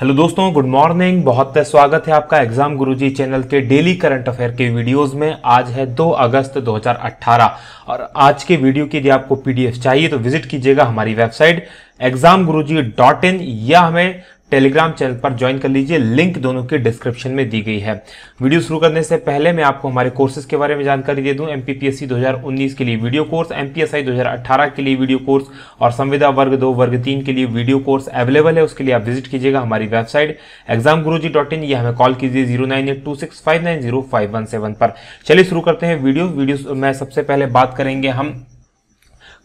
Hello दोस्तों, good morning. बहुत स्वागत है आपका एग्जाम गुरुजी चैनल के डेली करंट अफेयर के वीडियोस में। आज है 2 अगस्त 2018 और आज के वीडियो की यदि आपको पीडीएफ चाहिए तो विजिट कीजिएगा हमारी वेबसाइट examguruji.in या हमें टेलीग्राम चैनल पर ज्वाइन कर लीजिए। लिंक दोनों की डिस्क्रिप्शन में दी गई है। वीडियो शुरू करने से पहले मैं आपको हमारे कोर्सेज के बारे में जानकारी दे दूं। एमपीपीएससी 2019 के लिए वीडियो कोर्स, एमपीएसआई 2018 के लिए वीडियो कोर्स और संविदा वर्ग 2 वर्ग 3 के लिए वीडियो कोर्स अवेलेबल है। उसके लिए आप विजिट कीजिएगा हमारी वेबसाइट examguruji.in या हमें कॉल कीजिए 09826590517 पर। चलिए शुरू करते हैं वीडियो में। सबसे पहले बात करेंगे हम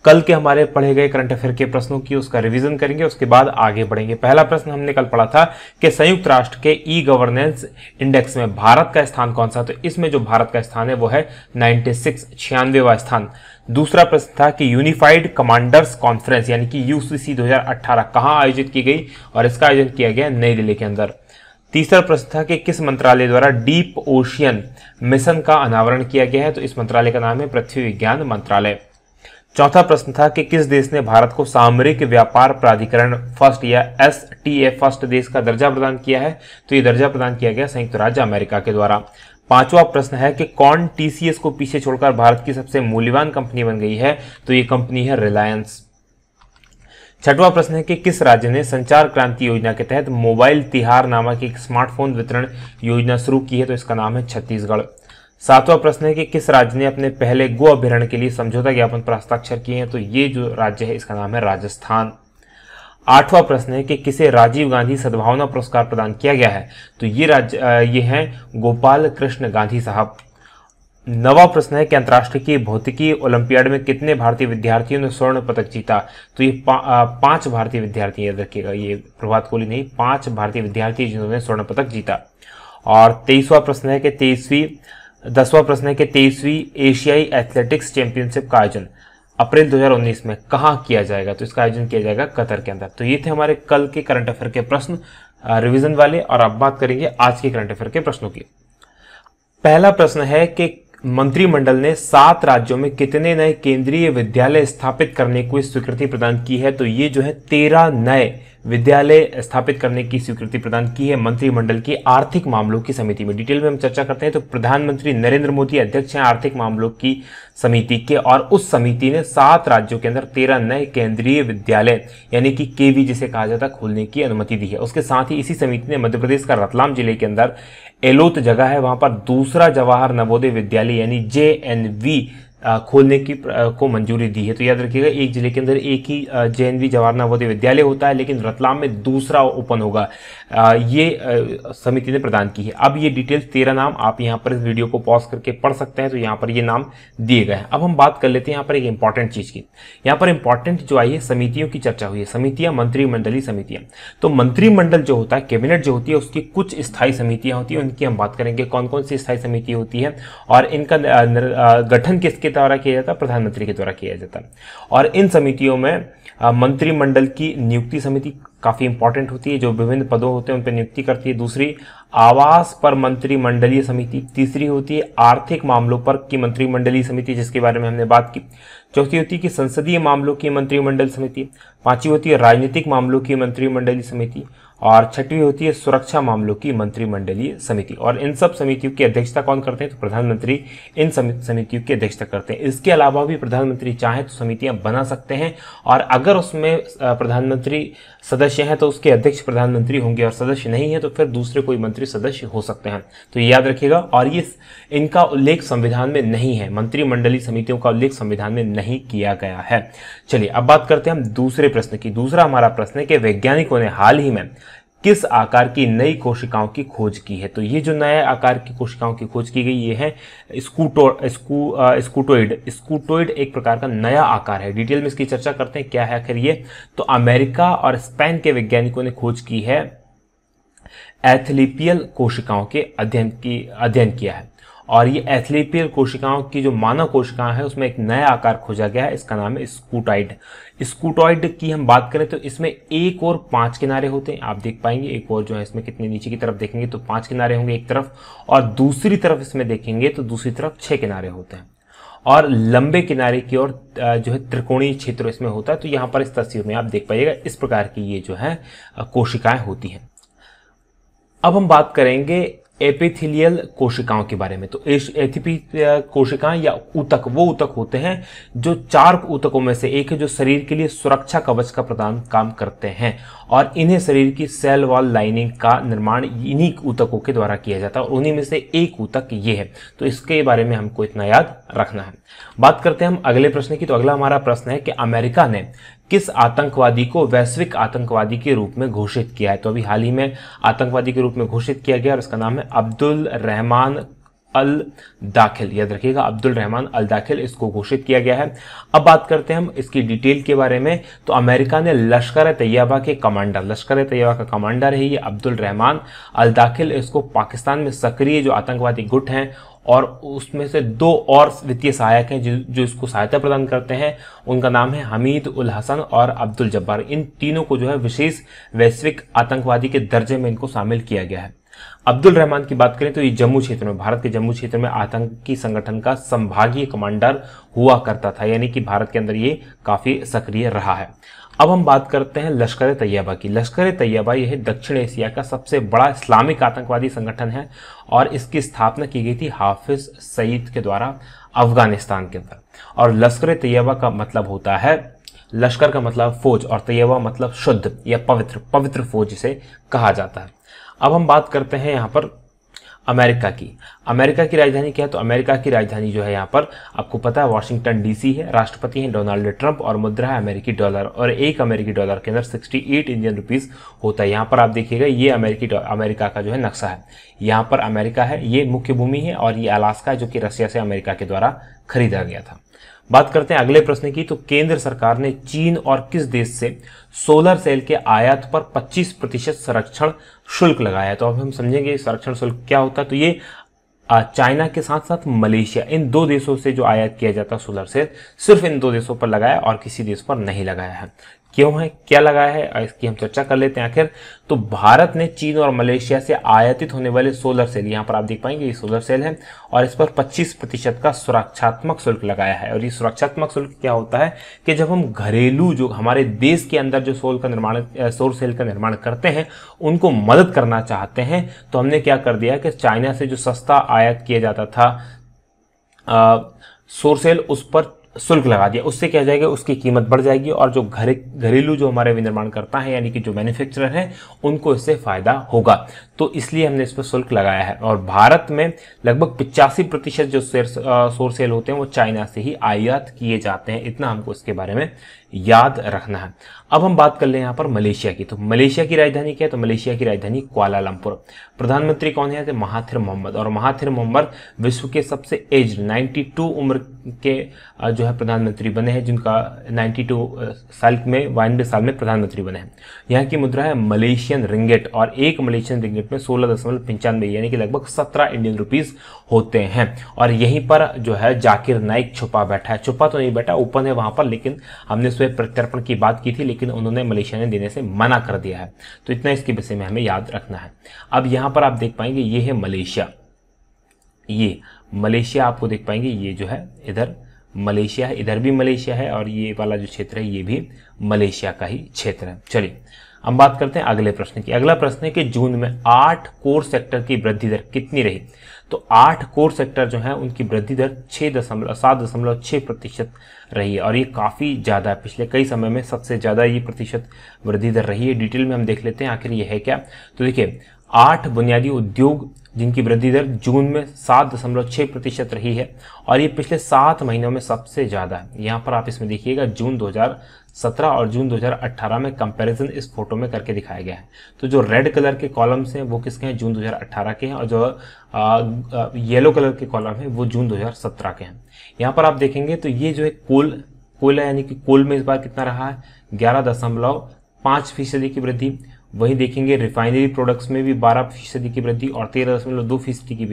कल के हमारे पढ़े गए करंट अफेयर के प्रश्नों की, उसका रिवीजन करेंगे, उसके बाद आगे बढ़ेंगे। पहला प्रश्न हमने कल पढ़ा था कि संयुक्त राष्ट्र के ई गवर्नेंस इंडेक्स में भारत का स्थान कौन सा, तो इसमें जो भारत का स्थान है वो है 96वां स्थान। दूसरा प्रश्न था कि यूनिफाइड कमांडर्स कॉन्फ्रेंस यानी कि यूसीसी 2018 कहाँ आयोजित की गई और इसका आयोजन किया गया नई दिल्ली के अंदर। तीसरा प्रश्न था कि किस मंत्रालय द्वारा डीप ओशियन मिशन का अनावरण किया गया है, तो इस मंत्रालय का नाम है पृथ्वी विज्ञान मंत्रालय। चौथा प्रश्न था कि किस देश ने भारत को सामरिक व्यापार प्राधिकरण फर्स्ट या STA फर्स्ट देश का दर्जा प्रदान किया है, तो ये दर्जा प्रदान किया गया संयुक्त राज्य अमेरिका के द्वारा। पांचवा प्रश्न है कि कौन TCS को पीछे छोड़कर भारत की सबसे मूल्यवान कंपनी बन गई है, तो ये कंपनी है रिलायंस। छठवां प्रश्न है कि किस राज्य ने संचार क्रांति योजना के तहत मोबाइल तिहार नामक एक स्मार्टफोन वितरण योजना शुरू की है, तो इसका नाम है छत्तीसगढ़। सातवां प्रश्न है कि किस राज्य ने अपने पहले गो अभ्यारण्य के लिए समझौता ज्ञापन पर हस्ताक्षर किए हैं, तो ये जो राज्य है इसका नाम है राजस्थान। आठवां प्रश्न है कि किसे राजीव गांधी सद्भावना पुरस्कार प्रदान किया गया है, तो ये राज्य ये हैं गोपाल कृष्ण गांधी साहब। नवा प्रश्न है कि अंतर्राष्ट्रीय भौतिकी ओलंपियाड में कितने भारतीय विद्यार्थियों ने स्वर्ण पदक जीता, तो ये 5 भारतीय विद्यार्थी, याद रखिएगा ये प्रभात कोहली नहीं, 5 भारतीय विद्यार्थी जिन्होंने स्वर्ण पदक जीता। और 10वां प्रश्न है कि 23वीं एशियाई एथलेटिक्स चैंपियनशिप का आयोजन अप्रैल 2019 में कहाँ किया जाएगा, तो इसका आयोजन किया जाएगा कतर के अंदर। तो ये थे हमारे कल के करंट अफेयर के प्रश्न रिवीजन वाले। और अब बात करेंगे आज के करंट अफेयर के प्रश्नों की। पहला प्रश्न है कि मंत्रिमंडल ने 7 राज्यों में कितने नए केंद्रीय विद्यालय स्थापित करने की स्वीकृति प्रदान की है, तो ये जो है 13 नए विद्यालय स्थापित करने की स्वीकृति प्रदान की है मंत्रिमंडल की आर्थिक मामलों की समिति में। डिटेल में हम चर्चा करते हैं। तो प्रधानमंत्री नरेंद्र मोदी अध्यक्ष हैं आर्थिक मामलों की समिति के, और उस समिति ने 7 राज्यों के अंदर 13 नए केंद्रीय विद्यालय यानी कि केवी जिसे कहा जाता है खोलने की अनुमति दी है। उसके साथ ही इसी समिति ने मध्य प्रदेश का रतलाम जिले के अंदर एलोत जगह है वहां पर दूसरा जवाहर नवोदय विद्यालय यानी JNV खोलने की को मंजूरी दी है। तो याद रखिएगा एक जिले के अंदर एक ही JNV जवाहर नवोदय विद्यालय होता है, लेकिन रतलाम में दूसरा ओपन होगा, ये समिति ने प्रदान की है। अब ये डिटेल 13 नाम आप यहाँ पर इस वीडियो को पॉज करके पढ़ सकते हैं, तो यहाँ पर ये नाम दिए गए हैं। अब हम बात कर लेते हैं यहाँ पर एक इंपॉर्टेंट चीज़ की। यहाँ पर इंपॉर्टेंट जो आई है समितियों की चर्चा हुई है। समितियाँ मंत्रिमंडलीय समितियाँ, तो मंत्रिमंडल जो होता है कैबिनेट जो होती है उसकी कुछ स्थायी समितियाँ होती हैं, उनकी हम बात करेंगे कौन कौन सी स्थायी समिति होती है और इनका गठन किसके द्वारा किया जाता है, प्रधानमंत्री के द्वारा किया जाता है। और इन समितियों में मंत्रिमंडल की नियुक्ति समिति काफी इंपॉर्टेंट होती है जो विभिन्न पदों होते हैं उन पर नियुक्ति करती है। दूसरी आवास पर मंत्रिमंडलीय समिति, तीसरी होती है आर्थिक मामलों पर की मंत्रिमंडलीय समिति जिसके बारे में हमने बात की, चौथी होती है कि संसदीय मामलों की मंत्रिमंडल समिति, पांचवी होती है राजनीतिक मामलों की मंत्रिमंडलीय समिति और छठवीं होती है सुरक्षा मामलों की मंत्रिमंडलीय समिति। और इन सब समितियों की अध्यक्षता कौन करते हैं, तो प्रधानमंत्री इन समितियों की अध्यक्षता करते हैं। इसके अलावा भी प्रधानमंत्री चाहे तो समितियां बना सकते हैं और अगर उसमें प्रधानमंत्री सदस्य हैं तो उसके अध्यक्ष प्रधानमंत्री होंगे और सदस्य नहीं है तो फिर दूसरे कोई मंत्री सदस्य हो सकते हैं, तो याद रखिएगा। और ये इनका उल्लेख संविधान में नहीं है, मंत्रिमंडलीय समितियों का उल्लेख संविधान में नहीं किया गया है। चलिए अब बात करते हैं हम दूसरे प्रश्न की। दूसरा हमारा प्रश्न है कि वैज्ञानिकों ने हाल ही में किस आकार की नई कोशिकाओं की खोज की है, तो ये जो नए आकार की कोशिकाओं की खोज की गई ये है स्कूटोइड। स्कूटोइड एक प्रकार का नया आकार है। डिटेल में इसकी चर्चा करते हैं क्या है आखिर ये। तो अमेरिका और स्पेन के वैज्ञानिकों ने खोज की है, एथलीपियल कोशिकाओं के अध्ययन किया है और ये एथलीपियल कोशिकाओं की जो मानव कोशिकाएं है उसमें एक नया आकार खोजा गया है, इसका नाम है स्कूटॉइड। स्कूटॉइड की हम बात करें तो इसमें एक और 5 किनारे होते हैं, आप देख पाएंगे एक और जो है इसमें कितने नीचे की तरफ देखेंगे तो 5 किनारे होंगे एक तरफ, और दूसरी तरफ इसमें देखेंगे तो दूसरी तरफ 6 किनारे होते हैं और लंबे किनारे की ओर जो है त्रिकोणीय क्षेत्र इसमें होता है। तो यहाँ पर इस तस्वीर में आप देख पाइएगा इस प्रकार की ये जो है कोशिकाएं होती हैं। अब हम बात करेंगे एपिथेलियल कोशिकाओं के बारे में। तो एपिथेलियल कोशिकाएं या ऊतक, वो ऊतक होते हैं जो चार ऊतकों में से एक है जो शरीर के लिए सुरक्षा कवच का प्रदान काम करते हैं, और इन्हें शरीर की सेल वॉल लाइनिंग का निर्माण इन्हीं ऊतकों के द्वारा किया जाता है, और उन्हीं में से एक ऊतक ये है। तो इसके बारे में हमको इतना याद रखना है। बात करते हैं हम अगले प्रश्न की। तो अगला हमारा प्रश्न है कि अमेरिका ने किस आतंकवादी को वैश्विक आतंकवादी के रूप में घोषित किया है। तो अभी हाल ही में आतंकवादी के रूप में घोषित किया गया, और इसका नाम है अब्दुल रहमान अल दाखिल। याद रखिएगा, अब्दुल रहमान अल दाखिल, इसको घोषित किया गया है। अब बात करते हैं हम इसकी डिटेल के बारे में। तो अमेरिका ने लश्कर-ए-तैयबा के कमांडर, लश्कर-ए-तैयबा का कमांडर है ये अब्दुल रहमान अल दाखिल, इसको पाकिस्तान में सक्रिय जो आतंकवादी गुट हैं और उसमें से दो और वित्तीय सहायक हैं जो इसको सहायता प्रदान करते हैं, उनका नाम है हमीद उल हसन और अब्दुल जब्बार। इन तीनों को जो है विशेष वैश्विक आतंकवादी के दर्जे में इनको शामिल किया गया है। अब्दुल रहमान की बात करें तो ये जम्मू क्षेत्र में, भारत के जम्मू क्षेत्र में आतंकी संगठन का संभागीय कमांडर हुआ करता था, यानी कि भारत के अंदर ये काफी सक्रिय रहा है। अब हम बात करते हैं लश्कर-ए-तैयबा की। लश्कर-ए-तैयबा यह दक्षिण एशिया का सबसे बड़ा इस्लामिक आतंकवादी संगठन है, और इसकी स्थापना की गई थी हाफिज सईद के द्वारा अफगानिस्तान के अंदर। और लश्कर-ए-तैयबा का मतलब होता है, लश्कर का मतलब फौज और तैयबा मतलब शुद्ध या पवित्र, पवित्र फौज इसे कहा जाता है। अब हम बात करते हैं यहाँ पर अमेरिका की। अमेरिका की राजधानी क्या है? तो अमेरिका की राजधानी जो है यहाँ पर आपको पता है वाशिंगटन डीसी है। राष्ट्रपति हैं डोनाल्ड ट्रंप, और मुद्रा है अमेरिकी डॉलर, और एक अमेरिकी डॉलर के अंदर 68 इंडियन रुपीस होता है। यहाँ पर आप देखिएगा, ये अमेरिका का जो है नक्शा है, यहाँ पर अमेरिका है, ये मुख्य भूमि है, और ये अलास्का है जो कि रशिया से अमेरिका के द्वारा खरीदा गया था। बात करते हैं अगले प्रश्न की। तो केंद्र सरकार ने चीन और किस देश से सोलर सेल के आयात पर 25% संरक्षण शुल्क लगाया है। तो अब हम समझेंगे संरक्षण शुल्क क्या होता है। तो ये चाइना के साथ साथ मलेशिया, इन दो देशों से जो आयात किया जाता है सोलर सेल, सिर्फ इन दो देशों पर लगाया और किसी देश पर नहीं लगाया है। क्यों है, क्या लगाया है, इसकी हम चर्चा कर लेते हैं आखिर। तो भारत ने चीन और मलेशिया से आयातित होने वाले सोलर सेल, यहाँ पर आप देख पाएंगे ये सोलर सेल है, और इस पर 25% का सुरक्षात्मक शुल्क लगाया है। और ये सुरक्षात्मक शुल्क क्या होता है कि जब हम घरेलू जो हमारे देश के अंदर जो सोलर सेल का निर्माण करते हैं उनको मदद करना चाहते हैं, तो हमने क्या कर दिया कि चाइना से जो सस्ता आयात किया जाता था सोलर सेल, उस पर शुल्क लगा दिया। उससे क्या जाएगा, उसकी कीमत बढ़ जाएगी, और जो घरेलू जो हमारे विनिर्माण करता है यानी कि जो मैन्युफैक्चरर हैं उनको इससे फायदा होगा, तो इसलिए हमने इस पर शुल्क लगाया है। और भारत में लगभग 85% जो सोलर सेल होते हैं वो चाइना से ही आयात किए जाते हैं, इतना हमको इसके बारे में याद रखना है। अब हम बात कर लें यहाँ पर मलेशिया की। तो मलेशिया की राजधानी क्या है? तो मलेशिया की राजधानी कुआलालंपुर। प्रधानमंत्री कौन है? महाथिर मोहम्मद, और महाथिर मोहम्मद विश्व के सबसे एज्ड 92 उम्र के जो है प्रधानमंत्री बने हैं, जिनका 92 साल में प्रधानमंत्री बने हैं। यहाँ की मुद्रा है मलेशियन रिंगेट, और एक मलेशियन रिंगेट में 16.95 यानी कि लगभग 17 इंडियन रुपीस होते हैं। और यहीं पर जो है जाकिर नाइक छुपा बैठा है, छुपा तो नहीं बैठा, ओपन है वहां पर, लेकिन हमने प्रत्यर्पण की बात की थी, लेकिन उन्होंने मलेशिया ने देने से मना कर दिया है। तो इतना इसके विषय में हमें याद रखना है। अब यहां पर आप देख पाएंगे ये है मलेशिया, ये मलेशिया आपको देख पाएंगे, ये जो है इधर मलेशिया है, इधर भी मलेशिया है, और ये वाला जो क्षेत्र है ये भी मलेशिया का ही क्षेत्र है। चलिए हम बात करते हैं अगले प्रश्न की। अगला प्रश्न है कि जून में 8 कोर सेक्टर की वृद्धि दर कितनी रही? तो 8 कोर सेक्टर जो है उनकी वृद्धि दर 7.6% रही है, और ये काफ़ी ज़्यादा पिछले कई समय में सबसे ज़्यादा ये प्रतिशत वृद्धि दर रही है। डिटेल में हम देख लेते हैं आखिर ये है क्या। तो देखिए 8 बुनियादी उद्योग जिनकी वृद्धि दर जून में 7.6% रही है, और ये पिछले 7 महीनों में सबसे ज़्यादा है। यहाँ पर आप इसमें देखिएगा जून 2017 और जून 2018 में कंपैरिजन इस फोटो में करके दिखाया गया है। तो जो रेड कलर के कॉलम्स हैं वो किसके हैं? जून 2018 के हैं, और जो येलो कलर के कॉलम हैं वो जून 2017 के हैं। यहाँ पर आप देखेंगे तो ये जो है कोयला यानी कि कोल में इस बार कितना रहा है, 11.5% की वृद्धि। वहीं देखेंगे रिफाइनरी प्रोडक्ट्स में भी 12% की वृद्धि और 13.2% की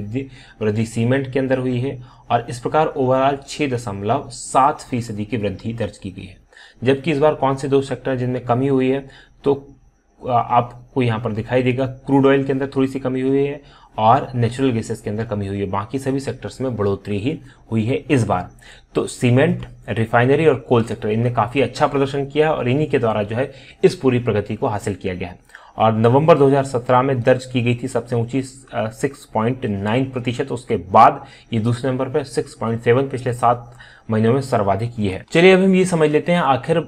वृद्धि सीमेंट के अंदर हुई है, और इस प्रकार ओवरऑल 6.7% की वृद्धि दर्ज की गई है। जबकि इस बार कौन से दो सेक्टर जिनमें कमी हुई है, तो आपको यहाँ पर दिखाई देगा क्रूड ऑयल के अंदर थोड़ी सी कमी हुई है और नेचुरल गैसेस के अंदर कमी हुई है, बाकी सभी सेक्टर्स में बढ़ोतरी ही हुई है इस बार। तो सीमेंट, रिफाइनरी और कोल सेक्टर इनने काफ़ी अच्छा प्रदर्शन किया, और इन्हीं के द्वारा जो है इस पूरी प्रगति को हासिल किया गया है। और नवंबर 2017 में दर्ज की गई थी सबसे ऊंची 6.9%। उसके बाद ये दूसरे नंबर पर 6.7 पिछले 7 महीनों में सर्वाधिक ये है। चलिए अब हम ये समझ लेते हैं आखिर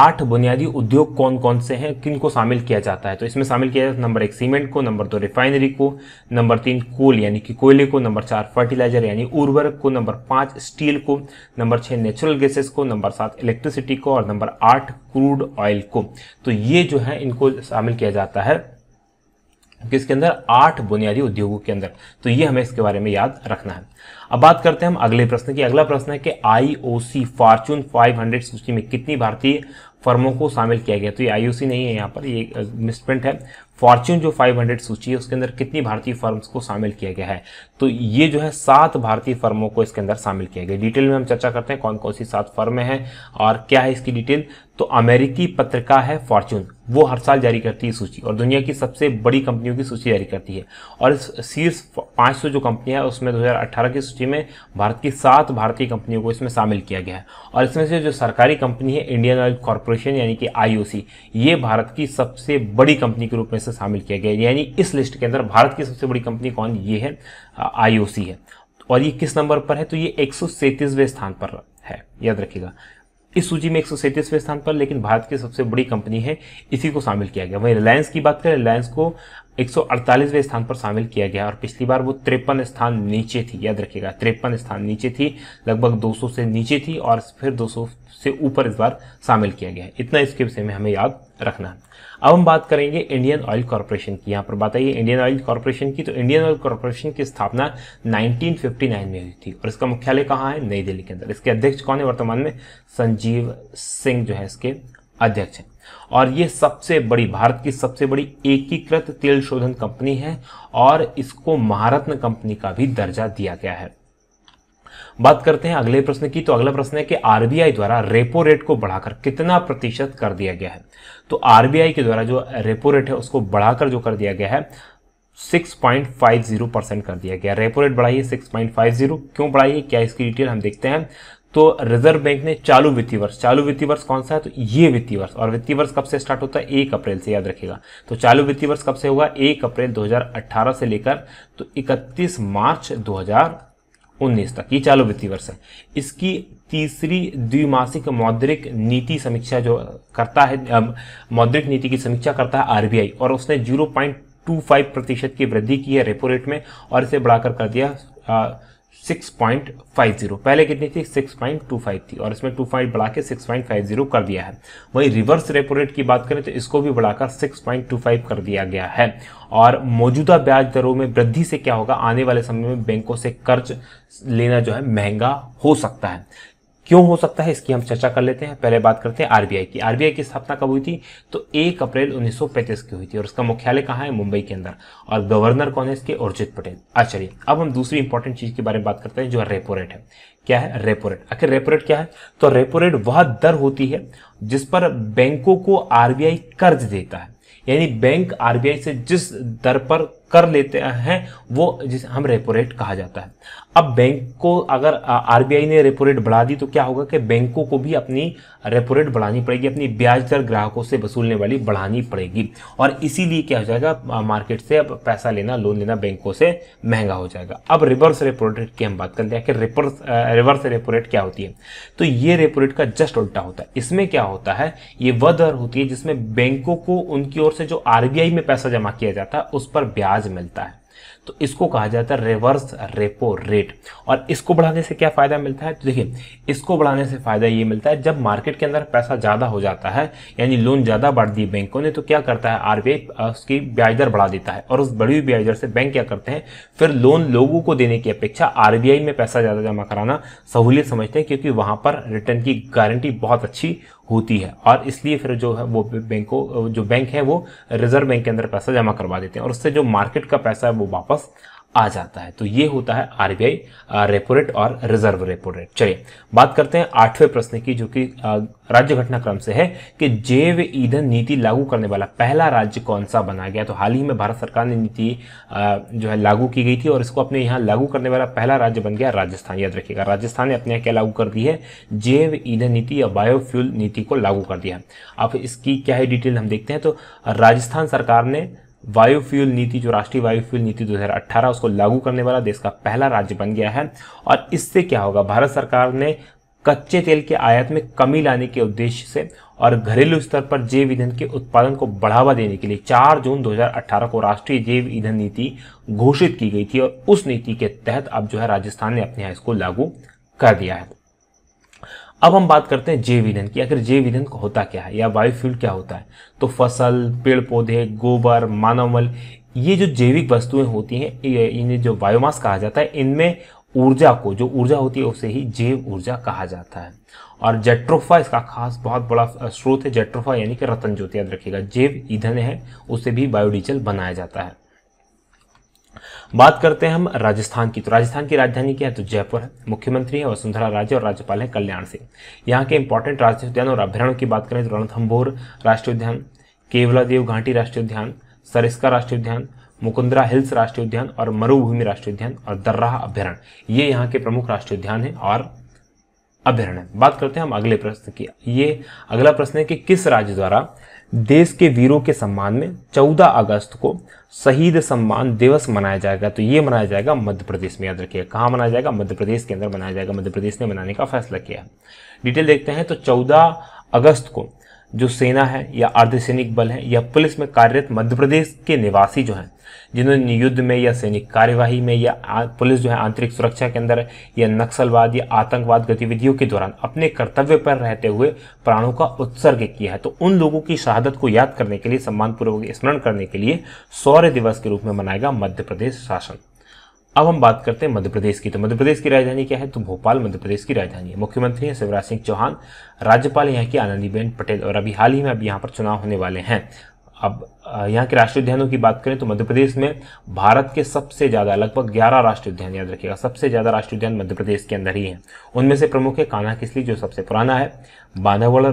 8 बुनियादी उद्योग कौन कौन से हैं, किनको शामिल किया जाता है। तो इसमें शामिल किया जाता है नंबर 1 सीमेंट को, नंबर 2 रिफाइनरी को, नंबर 3 कोल यानी कि कोयले को, नंबर 4 फर्टिलाइजर यानी उर्वरक को, नंबर 5 स्टील को, नंबर 6 नेचुरल गैसेस को, नंबर 7 इलेक्ट्रिसिटी को और नंबर 8 क्रूड ऑयल को। तो ये जो है इनको शामिल किया जाता है किसके अंदर, 8 बुनियादी उद्योगों के अंदर। तो ये हमें इसके बारे में याद रखना है। अब बात करते हैं हम अगले प्रश्न की। अगला प्रश्न है कि आईओसी फॉर्चून 500 सूची में कितनी भारतीय फर्मों को शामिल किया गया। तो ये आईओसी नहीं है, यहाँ पर ये मिसप्रिंट है। फॉर्च्यून जो 500 सूची है उसके अंदर कितनी भारतीय फर्म्स को शामिल किया गया है। तो ये जो है 7 भारतीय फर्मों को इसके अंदर शामिल किया गया। डिटेल में हम चर्चा करते हैं कौन कौन सी 7 फर्में हैं और क्या है इसकी डिटेल। तो अमेरिकी पत्रिका है फॉर्च्यून, वो हर साल जारी करती है सूची और दुनिया की सबसे बड़ी कंपनियों की सूची जारी करती है। और इस शीर्ष 500 जो कंपनियां है उसमें 2018 की सूची में भारत की 7 भारतीय कंपनियों को इसमें शामिल किया गया है। और इसमें से जो सरकारी कंपनी है इंडियन ऑयल कॉर्पोरेशन यानी कि आईओसी, ये भारत की सबसे बड़ी कंपनी के रूप में से शामिल किया गया है। यानी इस लिस्ट के अंदर भारत की सबसे बड़ी कंपनी कौन, ये है आईओसी है। और ये किस नंबर पर है, तो ये 137वें स्थान पर है, याद रखिएगा। इस सूची में 137वें स्थान पर, लेकिन भारत की सबसे बड़ी कंपनी है, इसी को शामिल किया गया। वहीं रिलायंस की बात करें, रिलायंस को 148वें स्थान पर शामिल किया गया और पिछली बार वो 53 स्थान नीचे थी, याद रखिएगा 53 स्थान नीचे थी, लगभग 200 से नीचे थी और फिर 200 से ऊपर इस बार शामिल किया गया है। इतना इसके विषय में हमें याद रखना है। अब हम बात करेंगे इंडियन ऑयल कॉर्पोरेशन की। यहाँ पर बात आई इंडियन ऑयल कॉर्पोरेशन की, तो इंडियन ऑयल कॉर्पोरेशन की स्थापना 1959 में हुई थी और इसका मुख्यालय कहाँ है, नई दिल्ली के अंदर। इसके अध्यक्ष कौन है वर्तमान में, संजीव सिंह जो है इसके अध्यक्ष हैं। और ये सबसे बड़ी, भारत की सबसे बड़ी एकीकृत तेल शोधन कंपनी है और इसको महारत्न कंपनी का भी दर्जा दिया गया है। बात करते हैं अगले प्रश्न की। तो अगला प्रश्न है कि आरबीआई द्वारा रेपो रेट को बढ़ाकर कितना प्रतिशत कर दिया गया है। तो आरबीआई के द्वारा जो रेपो रेट है उसको बढ़ाकर जो कर दिया गया है 6.50% कर दिया गया। रेपो रेट बढ़ाइए 6.50, क्यों बढ़ाइए, क्या इसकी डिटेल हम देखते हैं। तो रिजर्व बैंक ने चालू वित्तीय वर्ष, चालू वित्तीय वर्ष कौन सा है, तो ये वित्तीय वर्ष, और वित्तीय वर्ष कब से स्टार्ट होता है, 1 अप्रैल से, याद रखिएगा। तो चालू वित्तीय वर्ष कब से होगा, 1 अप्रैल 2018 से लेकर तो 31 मार्च 2019 तक, ये चालू वित्तीय वर्ष है। इसकी तीसरी द्विमासिक मौद्रिक नीति समीक्षा जो करता है, मौद्रिक नीति की समीक्षा करता है आरबीआई, और उसने 0.25% की वृद्धि की है रेपो रेट में और इसे बढ़ाकर कर दिया 6.50। पहले कितनी थी, 6.25 थी और इसमें 2.5 बढ़ा के 6.50 कर दिया है। वहीं रिवर्स रेपो रेट की बात करें तो इसको भी बढ़ाकर 6.25 कर दिया गया है। और मौजूदा ब्याज दरों में वृद्धि से क्या होगा, आने वाले समय में बैंकों से कर्ज लेना जो है महंगा हो सकता है। क्यों हो सकता है इसकी हम चर्चा कर लेते हैं। पहले बात करते हैं आरबीआई की। आरबीआई की स्थापना कब हुई थी, तो 1 अप्रैल 1935 की हुई थी और उसका मुख्यालय कहाँ है, मुंबई के अंदर। और गवर्नर कौन है इसके, उर्जित पटेल। अच्छा चलिए अब हम दूसरी इंपॉर्टेंट चीज के बारे में बात करते हैं जो रेपो रेट है। क्या है रेपो रेट, आखिर रेपो रेट क्या है। तो रेपो रेट वह दर होती है जिस पर बैंकों को आरबीआई कर्ज देता है, यानी बैंक आरबीआई से जिस दर पर कर लेते हैं वो जिस हम रेपो रेट कहा जाता है। अब बैंक को अगर आरबीआई ने रेपो रेट बढ़ा दी तो क्या होगा कि बैंकों को भी अपनी रेपो रेट बढ़ानी पड़ेगी, अपनी ब्याज दर ग्राहकों से वसूलने वाली बढ़ानी पड़ेगी और इसीलिए क्या हो जाएगा, मार्केट से अब पैसा लेना, लोन लेना बैंकों से महंगा हो जाएगा। अब रिवर्स रेपो रेट की हम बात करते हैं कि रिवर्स रेपो रेट क्या होती है। तो ये रेपो रेट का जस्ट उल्टा होता है। इसमें क्या होता है, ये वह दर होती है जिसमें बैंकों को उनकी ओर से जो आरबीआई में पैसा जमा किया जाता है उस पर ब्याज मिलता है। तो इसको कहा जाता है रिवर्स रेपो रेट। और इसको बढ़ाने से क्या फायदा मिलता है, तो देखिए इसको बढ़ाने से फायदा ये मिलता है जब मार्केट के अंदर पैसा ज्यादा हो जाता है, यानी लोन ज्यादा बांट दिए बैंकों ने, तो क्या करता है आरबीआई उसकी ब्याज दर बढ़ा देता है और उस बढ़ी ब्याज दर से बैंक क्या करते हैं, फिर लोन लोगों को देने की अपेक्षा आरबीआई में पैसा ज्यादा जमा कराना सहूलियत समझते हैं, क्योंकि वहां पर रिटर्न की गारंटी बहुत अच्छी होती है और इसलिए फिर जो है वो बैंकों, जो बैंक है वो रिजर्व बैंक के अंदर पैसा जमा करवा देते हैं और उससे जो मार्केट का पैसा है वो वापस आ जाता है। तो ये होता है आरबीआई रेपो रेट और रिजर्व रेपो रेट। चलिए बात करते हैं आठवें प्रश्न की, जो कि राज्य घटनाक्रम से है कि जैव ईंधन नीति लागू करने वाला पहला राज्य कौन सा बना गया। तो हाल ही में भारत सरकार ने नीति जो है लागू की गई थी और इसको अपने यहाँ लागू करने वाला पहला राज्य बन गया राजस्थान। याद रखिएगा राजस्थान ने अपने यहाँ क्या लागू कर दी है, जैव ईंधन नीति या बायोफ्यूल नीति को लागू कर दिया है। अब इसकी क्या है डिटेल हम देखते हैं। तो राजस्थान सरकार ने बायोफ्यूल नीति, जो राष्ट्रीय बायोफ्यूल नीति 2018 उसको लागू करने वाला देश का पहला राज्य बन गया है। और इससे क्या होगा, भारत सरकार ने कच्चे तेल के आयात में कमी लाने के उद्देश्य से और घरेलू स्तर पर जैव ईंधन के उत्पादन को बढ़ावा देने के लिए 4 जून 2018 को राष्ट्रीय जैव ईंधन नीति घोषित की गई थी और उस नीति के तहत अब जो है राजस्थान ने अपने यहाँ इसको लागू कर दिया है। अब हम बात करते हैं जैव ईंधन की, आखिर जैव ईंधन होता क्या है या बायोफ्यूल क्या होता है। तो फसल, पेड़ पौधे, गोबर, मानव मल, ये जो जैविक वस्तुएं होती हैं, इन्हें जो बायोमास कहा जाता है, इनमें ऊर्जा को, जो ऊर्जा होती है उसे ही जैव ऊर्जा कहा जाता है। और जेट्रोफा इसका खास बहुत बड़ा स्रोत है, जेट्रोफा यानी कि रतन ज्योति। याद रखिएगा जैव ईंधन है, उससे भी बायोडीजल बनाया जाता है। बात करते हैं हम राजस्थान की। तो राजस्थान की राजधानी क्या है, तो जयपुर है। मुख्यमंत्री है वसुंधरा राजे और राज्यपाल है कल्याण सिंह। यहाँ के इंपॉर्टेंट राष्ट्रीय उद्यान और अभ्यारण्यों की बात करें तो रणथंभोर राष्ट्रीय उद्यान, केवलादेव घाटी राष्ट्रीय उद्यान, सरिस्का राष्ट्रीय उद्यान, मुकुंदरा हिल्स राष्ट्रीय उद्यान और मरुभूमि राष्ट्रीय उद्यान और दर्रा अभ्यारण्य, ये यहाँ के प्रमुख राष्ट्रीय उद्यान है और अभ्यारण्य। बात करते हैं हम अगले प्रश्न की। ये अगला प्रश्न है कि किस राज्य द्वारा देश के वीरों के सम्मान में 14 अगस्त को शहीद सम्मान दिवस मनाया जाएगा। तो ये मनाया जाएगा मध्य प्रदेश में। याद रखिए कहाँ मनाया जाएगा, मध्य प्रदेश के अंदर मनाया जाएगा। मध्य प्रदेश ने मनाने का फैसला किया है। डिटेल देखते हैं। तो 14 अगस्त को जो सेना है या अर्धसैनिक बल है या पुलिस में कार्यरत मध्य प्रदेश के निवासी जो हैं, जिन्होंने युद्ध में या सैनिक कार्यवाही में या पुलिस जो है आंतरिक सुरक्षा के अंदर या नक्सलवाद या आतंकवाद गतिविधियों के दौरान अपने कर्तव्य पर रहते हुए प्राणों का उत्सर्ग किया है, तो उन लोगों की शहादत को याद करने के लिए, सम्मानपूर्वक स्मरण करने के लिए शौर्य दिवस के रूप में मनाएगा मध्य प्रदेश शासन। अब हम बात करते हैं मध्य प्रदेश की। तो मध्य प्रदेश की राजधानी क्या है, तो भोपाल मध्य प्रदेश की राजधानी है। मुख्यमंत्री हैं शिवराज सिंह चौहान, राज्यपाल यहाँ की आनंदीबेन पटेल और अभी हाल ही में यहाँ पर चुनाव होने वाले हैं। अब यहाँ के राष्ट्रीय उद्यानों की बात करें तो मध्य प्रदेश में भारत के सबसे ज़्यादा लगभग 11 राष्ट्रीय उद्यान, याद रखिएगा सबसे ज़्यादा राष्ट्रीय उद्यान मध्य प्रदेश के अंदर ही हैं। उनमें से प्रमुख है कान्हा किसली जो सबसे पुराना है, बांधवगढ़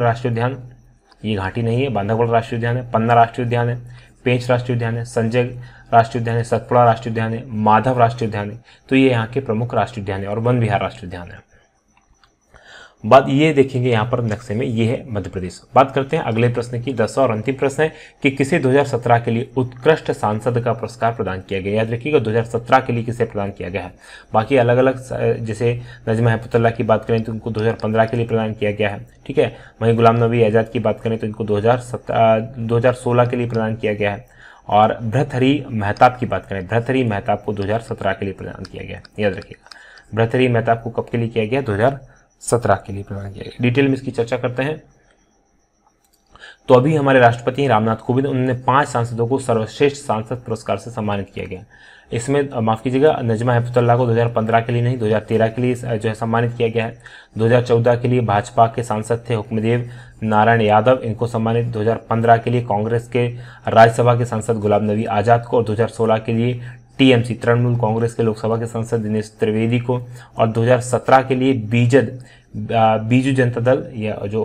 राष्ट्रीय उद्यान, ये घाटी नहीं है, बांधवगढ़ राष्ट्रीय उद्यान है, पन्ना राष्ट्रीय उद्यान है, पेंच राष्ट्रीय उद्यान है, संजय राष्ट्रीय उद्यान है, सतपुड़ा राष्ट्रीय उद्यान है, माधव राष्ट्रीय उद्यान है, तो ये यहाँ के प्रमुख राष्ट्रीय उद्यान है और वन विहार राष्ट्रीय उद्यान है। बात ये देखेंगे यहाँ पर नक्शे में, ये है मध्य प्रदेश। बात करते हैं अगले प्रश्न की। 10वां और अंतिम प्रश्न है कि किसे 2017 के लिए उत्कृष्ट सांसद का पुरस्कार प्रदान किया गया। याद रखिएगा 2017 के लिए किसे प्रदान किया गया है। बाकी अलग अलग जैसे नजमा हेपतुल्ला की बात करें तो उनको 2015 के लिए प्रदान किया गया है, ठीक है। वहीं गुलाम नबी आज़ाद की बात करें तो इनको 2016 के लिए प्रदान किया गया है। और भर्तृहरि महताब की बात करें, भर्तृहरि महताब को 2017 के लिए प्रदान किया गया। याद रखिएगा भर्तृहरि महताब को कब के लिए किया गया, 2017 के लिए प्रदान किया गया। डिटेल में इसकी चर्चा करते हैं। तो अभी हमारे राष्ट्रपति रामनाथ कोविंद, उन्होंने 5 सांसदों को सर्वश्रेष्ठ सांसद पुरस्कार से सम्मानित किया गया। इसमें माफ़ कीजिएगा नजमा हेपतुल्ला को 2015 के लिए नहीं 2013 के लिए जो है सम्मानित किया गया है। 2014 के लिए भाजपा के सांसद थे हुक्मदेव नारायण यादव, इनको सम्मानित। 2015 के लिए कांग्रेस के राज्यसभा के सांसद गुलाम नबी आज़ाद को और 2016 के लिए टीएमसी तृणमूल कांग्रेस के लोकसभा के सांसद दिनेश त्रिवेदी को और 2017 के लिए बीजू जनता दल या जो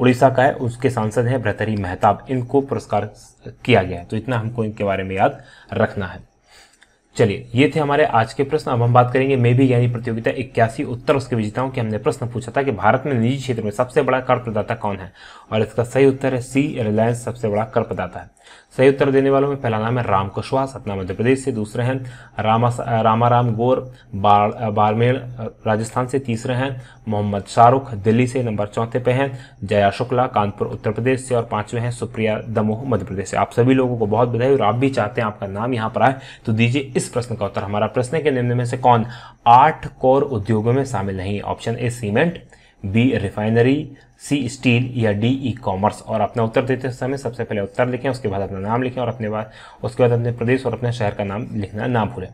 उड़ीसा का है उसके सांसद हैं भर्तृहरि महताब, इनको पुरस्कार किया गया है। तो इतना हमको इनके बारे में याद रखना है। चलिए ये थे हमारे आज के प्रश्न। अब हम बात करेंगे मैं भी ज्ञानी प्रतियोगिता 81 उत्तर उसके विजेताओं के। हमने प्रश्न पूछा था कि भारत में निजी क्षेत्र में सबसे बड़ा कर प्रदाता कौन है और इसका सही उत्तर है सी रिलायंस सबसे बड़ा कर प्रदाता है। सही उत्तर देने वालों में पहला नाम है राम कुशवाहा सतना मध्य प्रदेश से, दूसरे हैं रामाराम गौर बाड़मेर राजस्थान से, तीसरे हैं मोहम्मद शाहरुख दिल्ली से, नंबर चौथे पे हैं जया शुक्ला कानपुर उत्तर प्रदेश से और पांचवें हैं सुप्रिया दमोह मध्य प्रदेश से। आप सभी लोगों को बहुत बधाई और आप भी चाहते हैं आपका नाम यहाँ पर आए तो दीजिए इस प्रश्न का उत्तर। हमारा प्रश्न के निम्न में से कौन 8 कोर उद्योगों में शामिल नहीं। Option A cement, B refinery, C steel या डी ई कॉमर्स। और अपना उत्तर देते समय सबसे पहले उत्तर लिखें, उसके बाद अपना नाम लिखें और उसके बाद अपने प्रदेश और अपने शहर का नाम लिखना ना भूलें।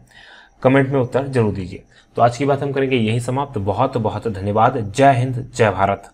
कमेंट में उत्तर जरूर दीजिए। तो आज की बात हम करेंगे यही समाप्त। बहुत बहुत धन्यवाद। जय हिंद, जय भारत।